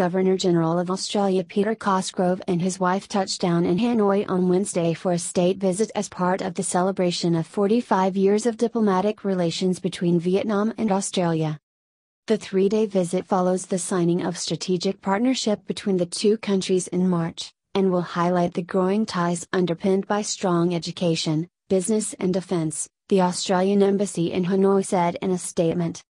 Governor-General of Australia Peter Cosgrove and his wife touched down in Hanoi on Wednesday for a state visit as part of the celebration of 45 years of diplomatic relations between Vietnam and Australia. The three-day visit follows the signing of strategic partnership between the two countries in March, and will highlight the growing ties underpinned by strong education, business and defence, the Australian Embassy in Hanoi said in a statement.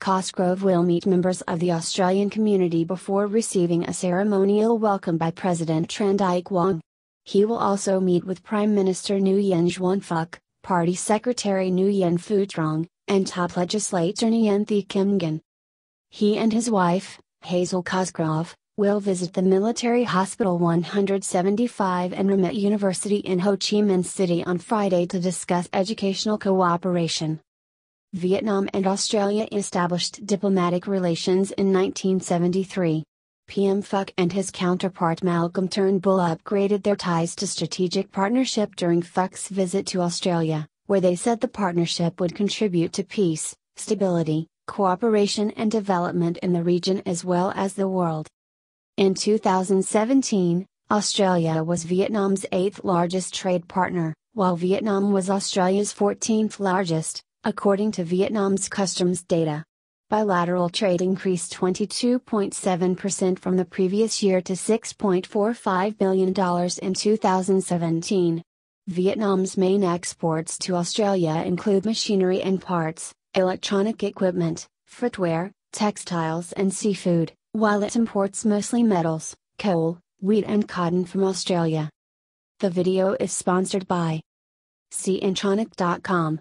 Cosgrove will meet members of the Australian community before receiving a ceremonial welcome by President Tran Dai Quang. He will also meet with Prime Minister Nguyen Xuan Phuc, Party Secretary Nguyen Phu Trong, and top legislator Nguyen Thi Kim Ngan. He and his wife, Hazel Cosgrove, will visit the Military Hospital 175 and RMIT University in Ho Chi Minh City on Friday to discuss educational cooperation. Vietnam and Australia established diplomatic relations in 1973. PM Phuc and his counterpart Malcolm Turnbull upgraded their ties to strategic partnership during Phuc's visit to Australia, where they said the partnership would contribute to peace, stability, cooperation and development in the region as well as the world. In 2017, Australia was Vietnam's 8th largest trade partner, while Vietnam was Australia's 14th largest, according to Vietnam's customs data. Bilateral trade increased 22.7% from the previous year to $6.45 billion in 2017. Vietnam's main exports to Australia include machinery and parts, electronic equipment, footwear, textiles and seafood, while it imports mostly metals, coal, wheat and cotton from Australia. The video is sponsored by Cintronic.com.